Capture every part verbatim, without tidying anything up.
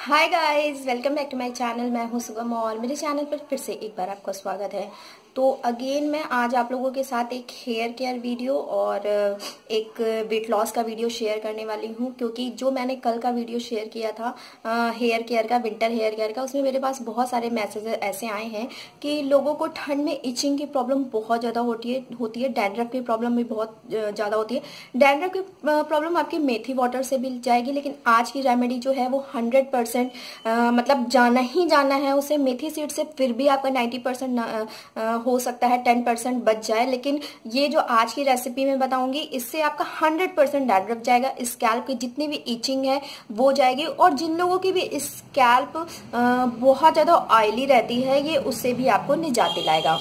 Hi guys, welcome back to my channel. मैं हूं सुगम और मेरे चैनल पर फिर से एक बार आपका स्वागत है। तो अगेन मैं आज आप लोगों के साथ एक हेयर केयर वीडियो और एक वेट लॉस का वीडियो शेयर करने वाली हूं, क्योंकि जो मैंने कल का वीडियो शेयर किया था आ, हेयर केयर का, विंटर हेयर केयर का, उसमें मेरे पास बहुत सारे मैसेज ऐसे आए हैं कि लोगों को ठंड में इचिंग की प्रॉब्लम बहुत ज़्यादा होती है होती है डैंड्रफ की प्रॉब्लम भी बहुत ज़्यादा होती है। डैंड्रफ की प्रॉब्लम आपकी मेथी वाटर से भी जाएगी, लेकिन आज की रेमेडी जो है वो हंड्रेड परसेंट मतलब जाना ही जाना है उसे। मेथी सीड से फिर भी आपका नाइन्टी परसेंट हो सकता है टेन परसेंट बच जाए, लेकिन ये जो आज की रेसिपी में बताऊंगी इससे आपका हंड्रेड परसेंट डैंड्रफ जाएगा, स्कैल्प की जितनी भी इचिंग है वो जाएगी। और जिन लोगों की भी स्कैल्प बहुत ज़्यादा ऑयली रहती है, ये उससे भी आपको निजात दिलाएगा।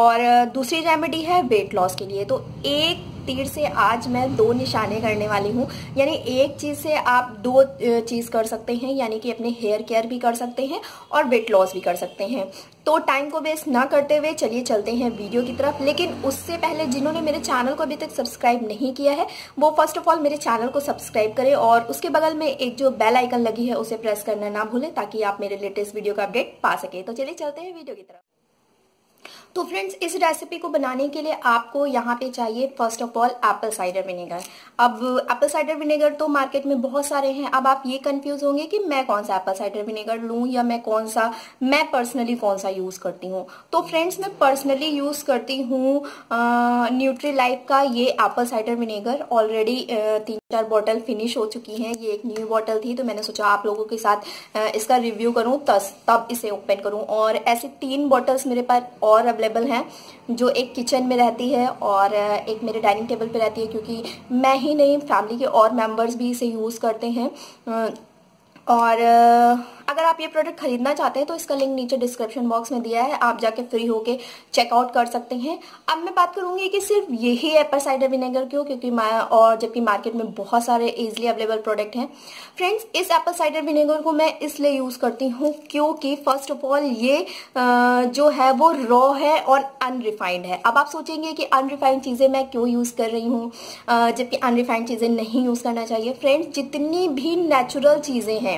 और दूसरी रेमेडी है वेट लॉस के लिए। तो एक तीर से आज मैं दो निशाने करने वाली हूँ, यानी एक चीज़ से आप दो चीज़ कर सकते हैं, यानी कि अपने हेयर केयर भी कर सकते हैं और वेट लॉस भी कर सकते हैं। तो टाइम को वेस्ट ना करते हुए चलिए चलते हैं वीडियो की तरफ। लेकिन उससे पहले जिन्होंने मेरे चैनल को अभी तक सब्सक्राइब नहीं किया है वो फर्स्ट ऑफ ऑल मेरे चैनल को सब्सक्राइब करें और उसके बगल में एक जो बेल आइकन लगी है उसे प्रेस करना ना भूलें, ताकि आप मेरे लेटेस्ट वीडियो का अपडेट पा सकें। तो चलिए चलते हैं वीडियो की तरफ। तो फ्रेंड्स, इस रेसिपी को बनाने के लिए आपको यहाँ पे चाहिए first of all apple cider vinegar. अब एप्पल साइडर विनेगर तो मार्केट में बहुत सारे हैं। अब आप ये कंफ्यूज होंगे कि मैं कौन सा एप्पल साइडर विनेगर लूँ या मैं कौन सा मैं पर्सनली कौन सा यूज़ करती हूँ। तो फ्रेंड्स, मैं पर्सनली यूज़ करती हूँ न्यूट्री लाइफ का ये एप्पल साइडर विनेगर। ऑलरेडी तीन चार बॉटल फिनिश हो चुकी हैं, ये एक न्यू बॉटल थी तो मैंने सोचा आप लोगों के साथ इसका रिव्यू करूँ तब इसे ओपन करूँ। और ऐसे तीन बॉटल्स मेरे पास और अवेलेबल हैं, जो एक किचन में रहती है और एक मेरे डाइनिंग टेबल पे रहती है, क्योंकि मैं ही नहीं फैमिली के और मेंबर्स भी इसे यूज़ करते हैं। और अगर आप ये प्रोडक्ट खरीदना चाहते हैं तो इसका लिंक नीचे डिस्क्रिप्शन बॉक्स में दिया है, आप जाके फ्री होके चेकआउट कर सकते हैं। अब मैं बात करूंगी कि सिर्फ यही एप्पल साइडर विनेगर क्यों, क्योंकि और जबकि मार्केट में बहुत सारे इजीली अवेलेबल प्रोडक्ट हैं। फ्रेंड्स, इस एप्पल साइडर विनेगर को मैं इसलिए यूज़ करती हूँ क्योंकि फर्स्ट ऑफ ऑल ये जो है वो रॉ है और अनरिफाइंड है। अब आप सोचेंगे कि अनरिफाइंड चीज़ें मैं क्यों यूज़ कर रही हूँ, जबकि अनरिफाइंड चीज़ें नहीं यूज़ करना चाहिए। फ्रेंड्स, जितनी भी नेचुरल चीज़ें हैं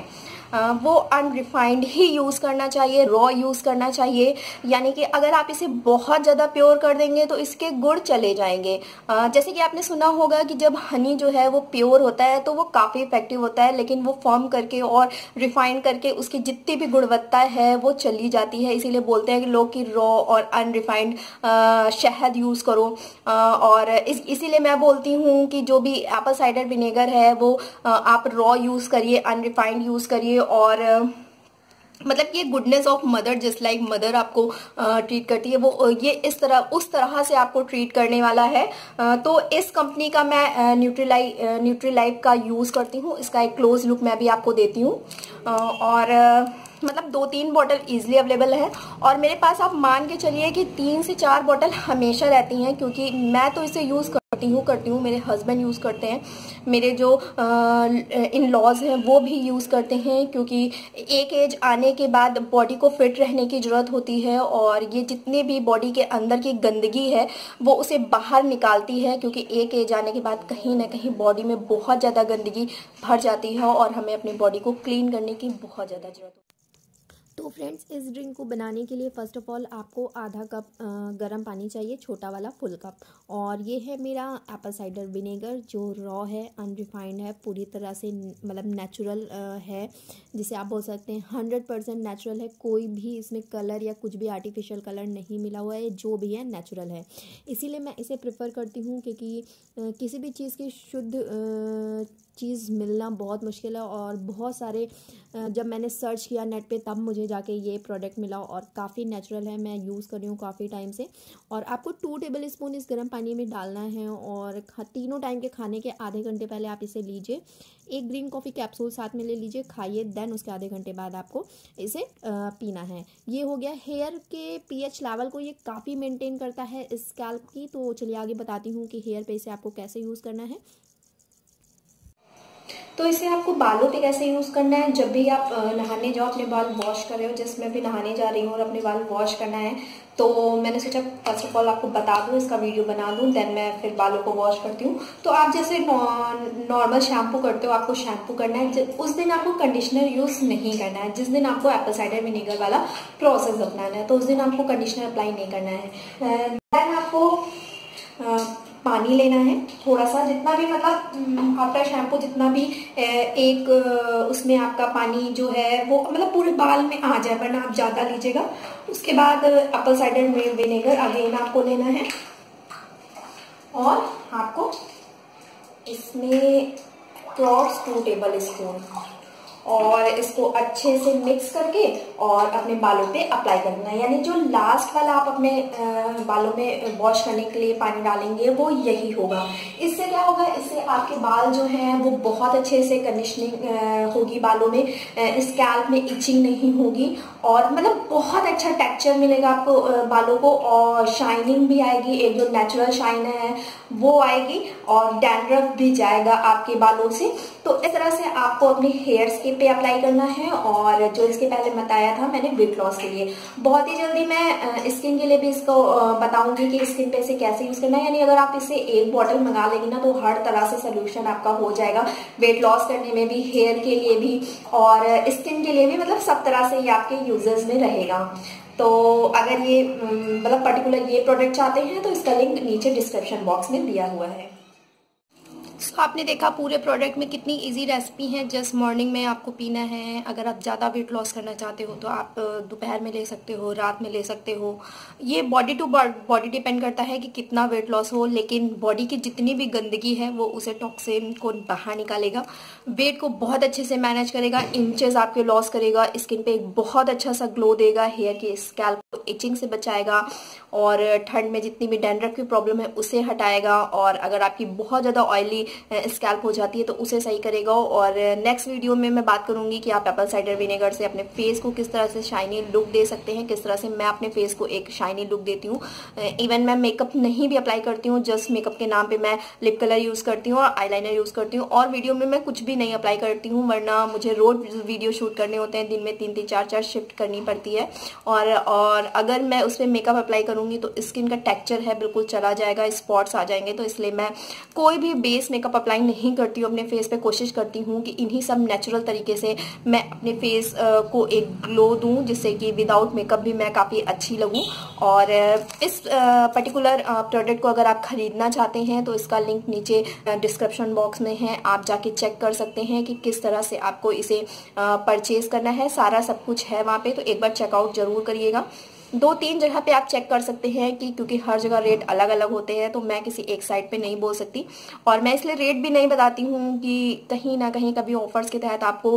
आ, वो अनरिफाइंड ही यूज़ करना चाहिए, रॉ यूज़ करना चाहिए। यानी कि अगर आप इसे बहुत ज़्यादा प्योर कर देंगे तो इसके गुण चले जाएंगे। आ, जैसे कि आपने सुना होगा कि जब हनी जो है वो प्योर होता है तो वो काफ़ी इफेक्टिव होता है, लेकिन वो फॉर्म करके और रिफाइन करके उसकी जितनी भी गुणवत्ता है वो चली जाती है। इसीलिए बोलते हैं कि लोग कि रॉ और अनरिफाइंड शहद यूज़ करो। आ, और इस, इसीलिए मैं बोलती हूँ कि जो भी एप्पल साइडर विनेगर है वो आ, आप रॉ यूज़ करिए, अनरिफाइंड यूज़ करिए। और मतलब ये goodness of mother, just like mother आपको ट्रीट करती है, वो ये इस तरह उस तरह से आपको ट्रीट करने वाला है। आ, तो इस कंपनी का मैं न्यूट्रीलाई न्यूट्रीलाइफ का यूज़ करती हूँ। इसका एक क्लोज लुक मैं भी आपको देती हूँ। और आ, मतलब दो तीन बॉटल इजीली अवेलेबल है और मेरे पास आप मान के चलिए कि तीन से चार बॉटल हमेशा रहती हैं, क्योंकि मैं तो इसे यूज़ करती हूँ करती हूँ मेरे हस्बैंड यूज़ करते हैं, मेरे जो इन लॉज हैं वो भी यूज़ करते हैं, क्योंकि एक एज आने के बाद बॉडी को फिट रहने की ज़रूरत होती है और ये जितने भी बॉडी के अंदर की गंदगी है वो उसे बाहर निकालती है, क्योंकि एक एज आने के बाद कहीं ना कहीं बॉडी में बहुत ज़्यादा गंदगी भर जाती है और हमें अपनी बॉडी को क्लीन करने की बहुत ज़्यादा ज़रूरत होती है। तो फ्रेंड्स, इस ड्रिंक को बनाने के लिए फ़र्स्ट ऑफ ऑल आपको आधा कप गरम पानी चाहिए, छोटा वाला फुल कप। और ये है मेरा एप्पल साइडर विनेगर जो रॉ है, अनरिफाइंड है, पूरी तरह से मतलब नेचुरल है, जिसे आप बोल सकते हैं हंड्रेड परसेंट नेचुरल है। कोई भी इसमें कलर या कुछ भी आर्टिफिशियल कलर नहीं मिला हुआ है, जो भी है नेचुरल है। इसीलिए मैं इसे प्रेफर करती हूँ, क्योंकि किसी भी चीज़ की शुद्ध आ, चीज़ मिलना बहुत मुश्किल है। और बहुत सारे जब मैंने सर्च किया नेट पे तब मुझे जाके ये प्रोडक्ट मिला और काफ़ी नेचुरल है, मैं यूज़ कर रही हूँ काफ़ी टाइम से। और आपको टू टेबल स्पून इस गर्म पानी में डालना है और तीनों टाइम के खाने के आधे घंटे पहले आप इसे लीजिए। एक ग्रीन कॉफ़ी कैप्सूल साथ में ले लीजिए, खाइए, देन उसके आधे घंटे बाद आपको इसे पीना है। ये हो गया हेयर के पीएच लेवल को, ये काफ़ी मेंटेन करता है स्कैल्प की। तो चलिए आगे बताती हूँ कि हेयर पे इसे आपको कैसे यूज़ करना है। तो इसे आपको बालों पे कैसे यूज़ करना है। जब भी आप नहाने जाओ, अपने बाल वॉश कर रहे हो, जिसमें भी नहाने जा रही हो और अपने बाल वॉश करना है, तो मैंने सोचा फर्स्ट ऑफ ऑल आपको बता दूं, इसका वीडियो बना दूं, देन मैं फिर बालों को वॉश करती हूँ। तो आप जैसे नॉर्मल शैम्पू करते हो, आपको शैम्पू करना है उस दिन आपको कंडीशनर यूज़ नहीं करना है, जिस दिन आपको एप्पल साइडर विनेगर वाला प्रोसेस अपनाना है तो उस दिन आपको कंडीशनर अप्लाई नहीं करना है। देन आपको पानी लेना है थोड़ा सा, जितना भी मतलब आपका शैम्पू जितना भी एक उसमें आपका पानी जो है वो मतलब पूरे बाल में आ जाए, वरना आप ज़्यादा लीजिएगा। उसके बाद एप्पल साइडर विनेगर अगेन आपको लेना है और आपको इसमें क्रॉस टू टेबल स्पून और इसको अच्छे से मिक्स करके और अपने बालों पे अप्लाई करना है। यानी जो लास्ट वाला आप अपने बालों में वॉश करने के लिए पानी डालेंगे वो यही होगा। इससे क्या होगा, इससे आपके बाल जो हैं वो बहुत अच्छे से कंडीशनिंग होगी, बालों में स्कैल्प में इचिंग नहीं होगी और मतलब बहुत अच्छा टेक्स्चर मिलेगा आपको बालों को और शाइनिंग भी आएगी, एक जो नेचुरल शाइन है वो आएगी और डैंड्रफ भी जाएगा आपके बालों से। तो इस तरह से आपको अपने हेयर्स के पे अप्लाई करना है। और जो इसके पहले बताया था मैंने वेट लॉस के लिए, बहुत ही जल्दी मैं स्किन के लिए भी इसको बताऊंगी कि स्किन पे इसे कैसे यूज करना है। यानी अगर आप इसे एक बॉटल मंगा लेंगे ना तो हर तरह से सोल्यूशन आपका हो जाएगा, वेट लॉस करने में भी, हेयर के लिए भी और स्किन के लिए भी, मतलब सब तरह से ये आपके यूजेस में रहेगा। तो अगर ये मतलब पर्टिकुलर ये प्रोडक्ट चाहते हैं तो इसका लिंक नीचे डिस्क्रिप्शन बॉक्स में दिया हुआ है। तो आपने देखा पूरे प्रोडक्ट में कितनी इजी रेसिपी है, जस्ट मॉर्निंग में आपको पीना है। अगर आप ज़्यादा वेट लॉस करना चाहते हो तो आप दोपहर में ले सकते हो, रात में ले सकते हो। ये बॉडी टू बॉडी डिपेंड करता है कि कितना वेट लॉस हो, लेकिन बॉडी की जितनी भी गंदगी है वो उसे टॉक्सिन को बाहर निकालेगा, वेट को बहुत अच्छे से मैनेज करेगा, इंचेस आपके लॉस करेगा, स्किन पे एक बहुत अच्छा सा ग्लो देगा, हेयर के स्कैल्प को इचिंग से बचाएगा और ठंड में जितनी भी डैंड्रफ की प्रॉब्लम है उसे हटाएगा। और अगर आपकी बहुत ज़्यादा ऑयली स्कैल्प हो जाती है तो उसे सही करेगा। और नेक्स्ट वीडियो में मैं बात करूंगी कि आप एप्पल साइडर विनेगर से अपने फेस को किस तरह से शाइनी लुक दे सकते हैं, किस तरह से मैं अपने फेस को एक शाइनी लुक देती हूँ। इवन मैं मेकअप नहीं भी अप्लाई करती हूँ, जस्ट मेकअप के नाम पे मैं लिप कलर यूज़ करती हूँ और आईलाइनर यूज़ करती हूँ और वीडियो में मैं कुछ भी नहीं अप्लाई करती हूँ, वरना मुझे रोज वीडियो शूट करने होते हैं, दिन में तीन तीन चार चार शिफ्ट करनी पड़ती है। और, और अगर मैं उसमें मेकअप अप्लाई करूँगी तो स्किन का टेक्स्चर है बिल्कुल चला जाएगा, स्पॉट्स आ जाएंगे। तो इसलिए मैं कोई भी बेस मेकअप अप्लाई नहीं करती हूँ अपने फेस पे, कोशिश करती हूँ कि इन्हीं सब नेचुरल तरीके से मैं अपने फेस को एक ग्लो दूँ, जिससे कि विदाउट मेकअप भी मैं काफ़ी अच्छी लगूँ। और इस पर्टिकुलर प्रोडक्ट को अगर आप खरीदना चाहते हैं तो इसका लिंक नीचे डिस्क्रिप्शन बॉक्स में है, आप जाके चेक कर सकते हैं कि किस तरह से आपको इसे परचेज करना है, सारा सब कुछ है वहाँ पे। तो एक बार चेकआउट जरूर करिएगा, दो तीन जगह पे आप चेक कर सकते हैं कि क्योंकि हर जगह रेट अलग अलग होते हैं तो मैं किसी एक साइट पे नहीं बोल सकती। और मैं इसलिए रेट भी नहीं बताती हूँ कि कहीं ना कहीं कभी ऑफर्स के तहत आपको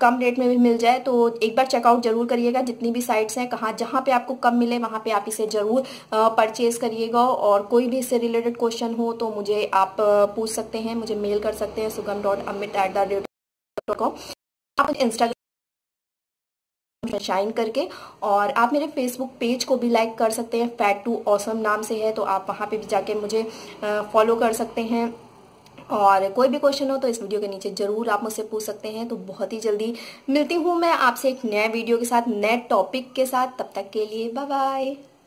कम रेट में भी मिल जाए। तो एक बार चेकआउट जरूर करिएगा, जितनी भी साइट्स हैं, कहाँ जहाँ पे आपको कम मिले वहाँ पे आप इसे ज़रूर परचेज करिएगा। और कोई भी इससे रिलेटेड क्वेश्चन हो तो मुझे आप पूछ सकते हैं, मुझे मेल कर सकते हैं Sugam dot Amit at the rate dot com. आप इंस्टाग्राम शाइन करके, और आप मेरे फेसबुक पेज को भी लाइक कर सकते हैं, फैट टू ऑसम नाम से है, तो आप वहाँ पे भी जाके मुझे फॉलो कर सकते हैं। और कोई भी क्वेश्चन हो तो इस वीडियो के नीचे जरूर आप मुझसे पूछ सकते हैं। तो बहुत ही जल्दी मिलती हूँ मैं आपसे एक नया वीडियो के साथ, नए टॉपिक के साथ। तब तक के लिए बाय बाय।